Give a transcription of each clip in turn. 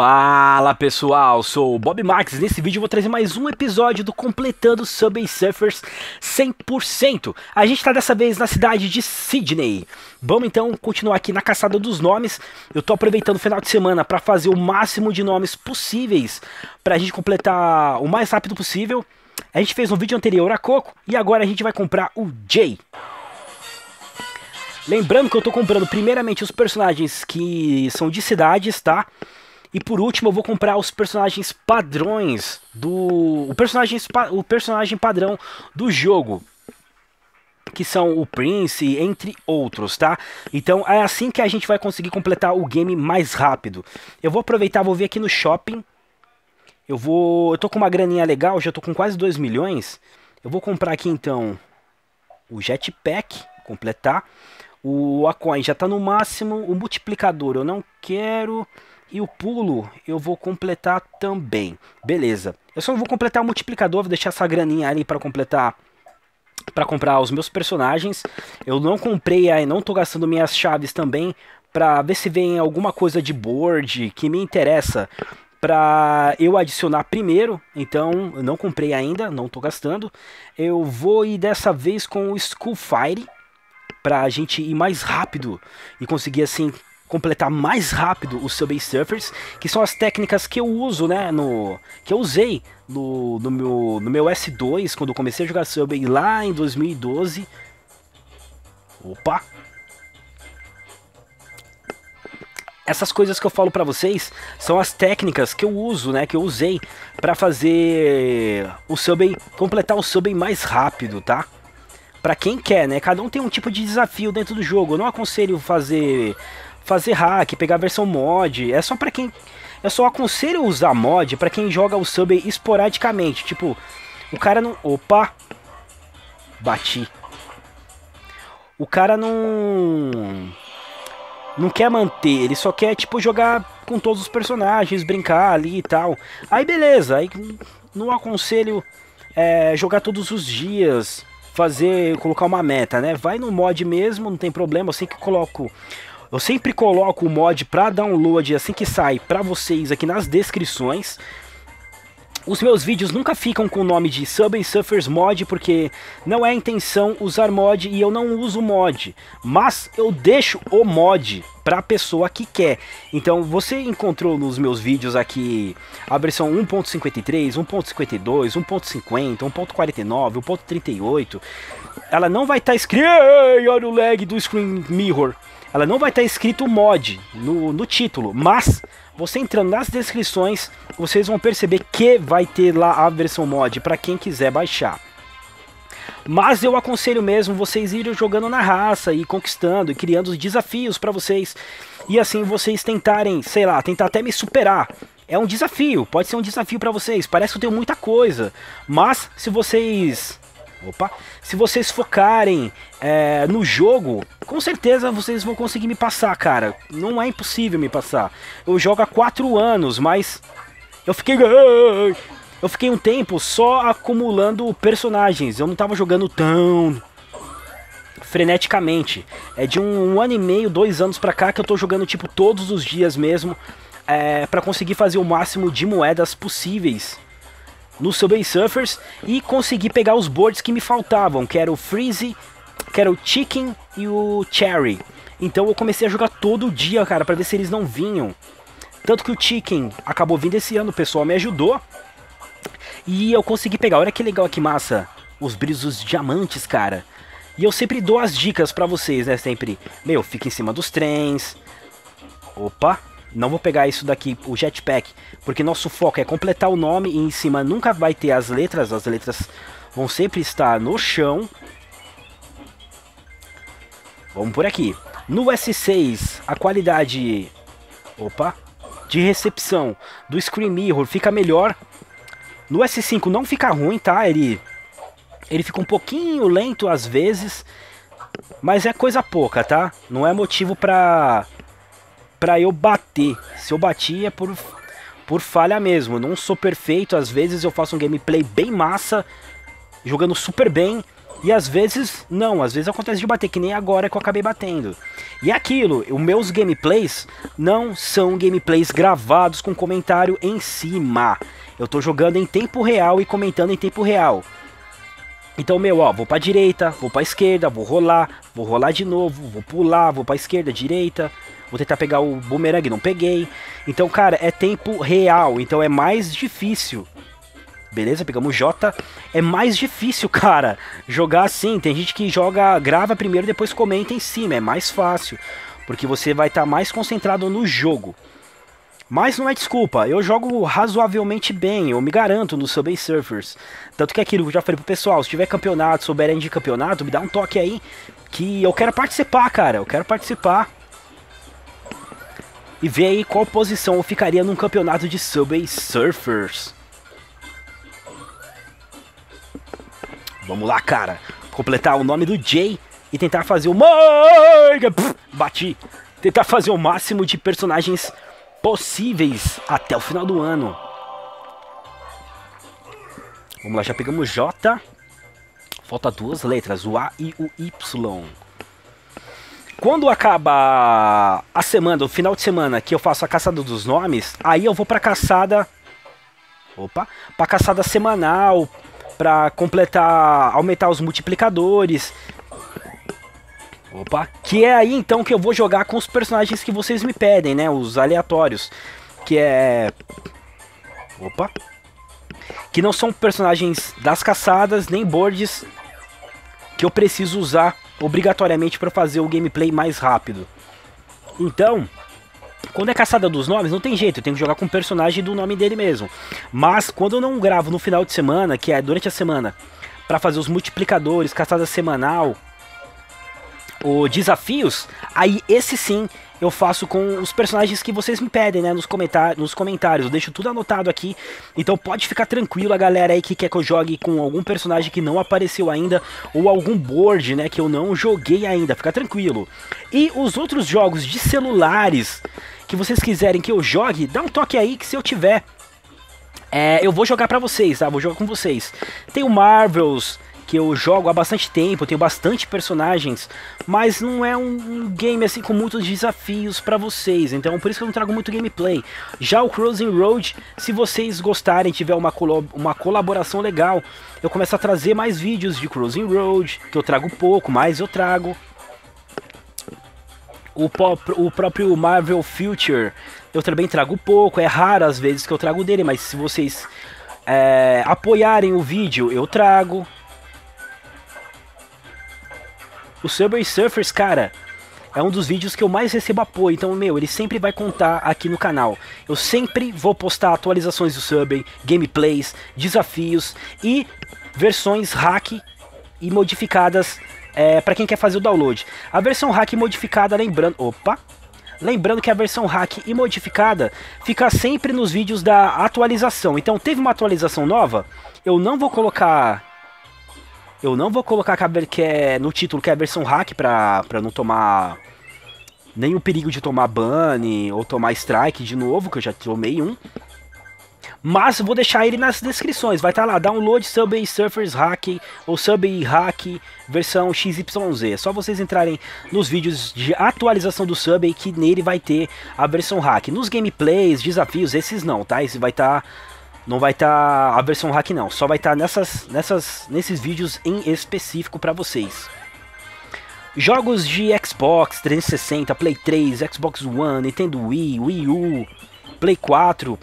Fala pessoal, sou o Bob Max e nesse vídeo eu vou trazer mais um episódio do Completando Subway Surfers 100%. A gente tá dessa vez na cidade de Sydney. Vamos então continuar aqui na caçada dos nomes. Eu tô aproveitando o final de semana para fazer o máximo de nomes possíveis pra gente completar o mais rápido possível. A gente fez um vídeo anterior a Coco e agora a gente vai comprar o Jay. Lembrando que eu tô comprando primeiramente os personagens que são de cidades, tá? E por último eu vou comprar os personagens padrões do... O personagem padrão do jogo, que são o Prince, entre outros, tá? Então é assim que a gente vai conseguir completar o game mais rápido. Eu vou aproveitar, vou vir aqui no shopping. Eu tô com uma graninha legal, já tô com quase 2 milhões. Eu vou comprar aqui então o jetpack, completar. A coin já tá no máximo. O multiplicador eu não quero... E o pulo eu vou completar também. Beleza. Eu só não vou completar o multiplicador. Vou deixar essa graninha ali para completar. Para comprar os meus personagens. Eu não comprei aí. Não tô gastando minhas chaves também. Para ver se vem alguma coisa de board que me interessa. Para eu adicionar primeiro. Então eu não comprei ainda. Não tô gastando. Eu vou ir dessa vez com o Skullfire. Para a gente ir mais rápido. E conseguir assim... completar mais rápido os Subway Surfers, que são as técnicas que eu uso, né, que eu usei no meu S2, quando eu comecei a jogar Subway lá em 2012. Opa! Essas coisas que eu falo pra vocês são as técnicas que eu uso, né, que eu usei pra fazer o Subway, completar o Subway mais rápido, tá? Pra quem quer, né, cada um tem um tipo de desafio dentro do jogo. Eu não aconselho fazer hack, pegar a versão mod, eu só aconselho usar mod pra quem joga o Subway esporadicamente, tipo, o cara não, opa, bati, o cara não quer manter, ele só quer, tipo, jogar com todos os personagens, brincar ali e tal, aí beleza, aí não aconselho jogar todos os dias, colocar uma meta, né, vai no mod mesmo, não tem problema, assim que eu sempre coloco o mod para download assim que sai para vocês aqui nas descrições. Os meus vídeos nunca ficam com o nome de Subway Surfers Mod, porque não é a intenção usar mod e eu não uso mod. Mas eu deixo o mod para a pessoa que quer. Então você encontrou nos meus vídeos aqui a versão 1.53, 1.52, 1.50, 1.49, 1.38. Ela não vai estar escrito... Olha o lag do Screen Mirror. Ela não vai estar escrito mod no título, mas você entrando nas descrições, vocês vão perceber que vai ter lá a versão mod para quem quiser baixar. Mas eu aconselho mesmo vocês irem jogando na raça e conquistando e criando os desafios para vocês. E assim vocês tentarem, sei lá, tentar até me superar. É um desafio, pode ser um desafio para vocês, parece que eu tenho muita coisa, mas se vocês... Opa! Se vocês focarem no jogo, com certeza vocês vão conseguir me passar, cara. Não é impossível me passar. Eu jogo há 4 anos, mas eu fiquei um tempo só acumulando personagens. Eu não tava jogando tão freneticamente. É de um ano e meio, 2 anos pra cá que eu tô jogando tipo todos os dias mesmo, pra conseguir fazer o máximo de moedas possíveis no Subway Surfers e consegui pegar os boards que me faltavam, que era o Freezy, que era o Chicken e o Cherry. Então eu comecei a jogar todo dia, cara, pra ver se eles não vinham. Tanto que o Chicken acabou vindo esse ano, o pessoal me ajudou. E eu consegui pegar, olha que legal, que massa, os brilhos dos diamantes, cara. E eu sempre dou as dicas pra vocês, né, sempre. Meu, fica em cima dos trens. Opa! Não vou pegar isso daqui, o jetpack, porque nosso foco é completar o nome e em cima nunca vai ter as letras vão sempre estar no chão. Vamos por aqui. No S6, a qualidade de recepção do Screen Mirror fica melhor. No S5 não fica ruim, tá? Ele fica um pouquinho lento às vezes, mas é coisa pouca, tá? Não é motivo pra eu bater. Se eu bati é por falha mesmo. Eu não sou perfeito. Às vezes eu faço um gameplay bem massa, jogando super bem. E às vezes não. Às vezes acontece de bater, que nem agora que eu acabei batendo. E aquilo, os meus gameplays não são gameplays gravados com comentário em cima. Eu tô jogando em tempo real e comentando em tempo real. Então, meu, ó, vou pra direita, vou pra esquerda, vou rolar de novo, vou pular, vou pra esquerda, direita. Vou tentar pegar o Boomerang, não peguei. Então, cara, é tempo real, então é mais difícil. Beleza, pegamos o J. É mais difícil, cara, jogar assim. Tem gente que joga, grava primeiro, depois comenta em cima. É mais fácil, porque você vai estar mais concentrado no jogo. Mas não é desculpa, eu jogo razoavelmente bem, eu me garanto no Subway Surfers. Tanto que aquilo que eu já falei pro pessoal, se tiver campeonato, souberem de campeonato, me dá um toque aí, que eu quero participar, cara, eu quero participar. E ver aí qual posição eu ficaria num campeonato de Subway Surfers. Vamos lá, cara, completar o nome do Jay e tentar fazer o... Bati! Tentar fazer o máximo de personagens possíveis até o final do ano. Vamos lá, já pegamos J. Falta duas letras, o A e o Y. Quando acaba a semana, o final de semana que eu faço a caçada dos nomes, aí eu vou pra caçada... Opa! Pra caçada semanal, pra completar, aumentar os multiplicadores... Opa, que é aí então que eu vou jogar com os personagens que vocês me pedem, né, os aleatórios, que é... Opa, que não são personagens das caçadas, nem boards, que eu preciso usar obrigatoriamente para fazer o gameplay mais rápido. Então, quando é caçada dos nomes, não tem jeito, eu tenho que jogar com o personagem do nome dele mesmo. Mas quando eu não gravo no final de semana, que é durante a semana, para fazer os multiplicadores, caçada semanal... os desafios, aí esse sim eu faço com os personagens que vocês me pedem, né, nos comentários. Eu deixo tudo anotado aqui, então pode ficar tranquilo, a galera aí que quer que eu jogue com algum personagem que não apareceu ainda, ou algum board, né, que eu não joguei ainda, fica tranquilo. E os outros jogos de celulares que vocês quiserem que eu jogue, dá um toque aí que se eu tiver, eu vou jogar pra vocês, tá, vou jogar com vocês. Tem o Marvels, que eu jogo há bastante tempo, eu tenho bastante personagens, mas não é um game assim com muitos desafios pra vocês, então por isso que eu não trago muito gameplay. Já o Crossing Road, se vocês gostarem, tiver uma colaboração legal, eu começo a trazer mais vídeos de Crossing Road, que eu trago pouco, mas eu trago. O próprio Marvel Future, eu também trago pouco, é raro as vezes que eu trago dele, mas se vocês apoiarem o vídeo, eu trago. O Subway Surfers, cara, é um dos vídeos que eu mais recebo apoio, então, meu, ele sempre vai contar aqui no canal. Eu sempre vou postar atualizações do Subway, gameplays, desafios e versões hack e modificadas pra quem quer fazer o download. A versão hack modificada, lembrando... Opa! Lembrando que a versão hack e modificada fica sempre nos vídeos da atualização. Então, teve uma atualização nova, eu não vou colocar que é no título que é a versão hack pra não tomar nenhum perigo de tomar ban ou tomar strike de novo, que eu já tomei um. Mas vou deixar ele nas descrições, vai estar lá, download Subway Surfers hack ou Subway hack versão XYZ. É só vocês entrarem nos vídeos de atualização do Subway que nele vai ter a versão hack. Nos gameplays, desafios, esses não, tá? Esse vai estar... Não vai estar a versão hack não, só vai estar nesses vídeos em específico para vocês. Jogos de Xbox 360, Play 3, Xbox One, Nintendo Wii, Wii U, Play 4.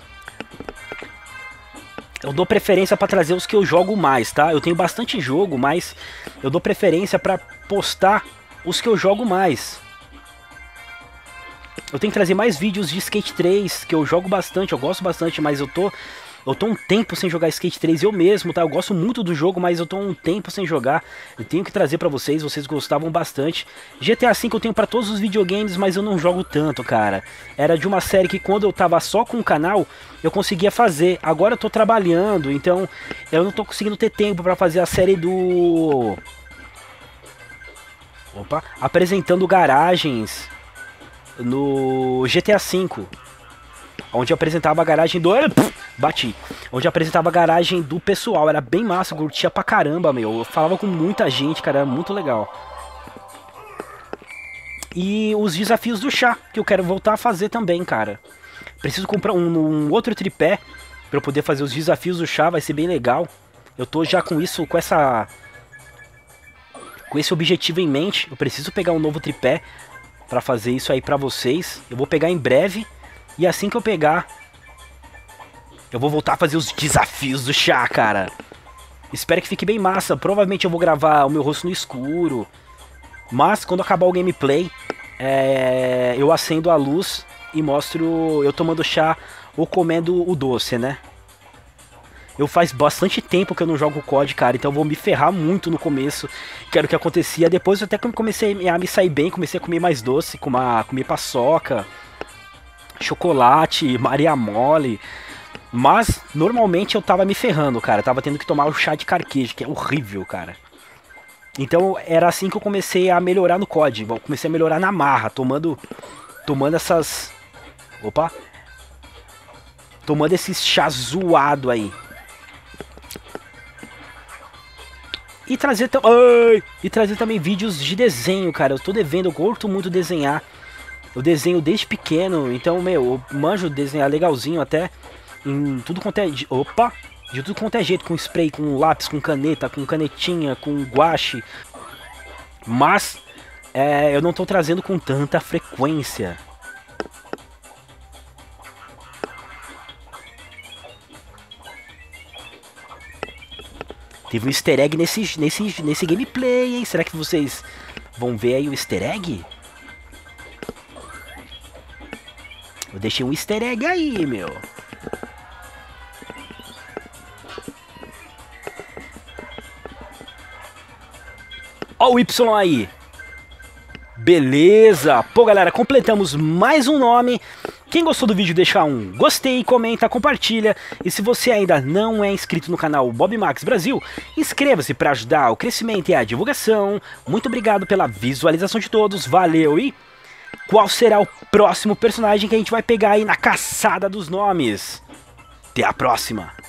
Eu dou preferência para trazer os que eu jogo mais, tá? Eu tenho bastante jogo, mas eu dou preferência para postar os que eu jogo mais. Eu tenho que trazer mais vídeos de Skate 3, que eu jogo bastante, eu gosto bastante, mas eu tô um tempo sem jogar Skate 3, eu mesmo, tá? Eu gosto muito do jogo, mas eu tô um tempo sem jogar. Eu tenho que trazer pra vocês, vocês gostavam bastante. GTA V eu tenho pra todos os videogames, mas eu não jogo tanto, cara. Era de uma série que quando eu tava só com o canal, eu conseguia fazer. Agora eu tô trabalhando, então eu não tô conseguindo ter tempo pra fazer a série do... Opa! Apresentando garagens no GTA V. Onde eu apresentava a garagem do... Bati. Onde eu apresentava a garagem do pessoal. Era bem massa, eu curtia pra caramba, meu. Eu falava com muita gente, cara. Era muito legal. E os desafios do chá, que eu quero voltar a fazer também, cara. Preciso comprar um outro tripé pra eu poder fazer os desafios do chá, vai ser bem legal. Eu tô já com isso, com esse objetivo em mente. Eu preciso pegar um novo tripé pra fazer isso aí pra vocês. Eu vou pegar em breve. E assim que eu pegar, eu vou voltar a fazer os desafios do chá, cara. Espero que fique bem massa. Provavelmente eu vou gravar o meu rosto no escuro. Mas quando acabar o gameplay, eu acendo a luz e mostro eu tomando chá ou comendo o doce, né? Eu faz bastante tempo que eu não jogo COD, cara, então eu vou me ferrar muito no começo, que era o que acontecia. Depois eu até comecei a me sair bem, comecei a comer mais doce, comer paçoca, chocolate, Maria Mole. Mas normalmente eu tava me ferrando, cara, eu tava tendo que tomar o chá de carqueja, que é horrível, cara. Então era assim que eu comecei a melhorar no COD. Eu comecei a melhorar na marra, tomando essas... Opa! Tomando esse chá zoado aí. E trazer, trazer também vídeos de desenho, cara. Eu tô devendo, eu curto muito desenhar. Eu desenho desde pequeno, então, meu, eu manjo desenhar legalzinho até. Em tudo quanto é... Opa! De tudo quanto é jeito, com spray, com lápis, com caneta, com canetinha, com guache. Mas eu não tô trazendo com tanta frequência. Teve um easter egg nesse gameplay, hein? Será que vocês vão ver aí o easter egg? Eu deixei um easter egg aí, meu. Ó o Y aí. Beleza. Pô, galera, completamos mais um nome. Quem gostou do vídeo, deixa um gostei, comenta, compartilha. E se você ainda não é inscrito no canal Bob Max Brasil, inscreva-se para ajudar o crescimento e a divulgação. Muito obrigado pela visualização de todos. Valeu. E qual será o próximo personagem que a gente vai pegar aí na caçada dos nomes? Até a próxima.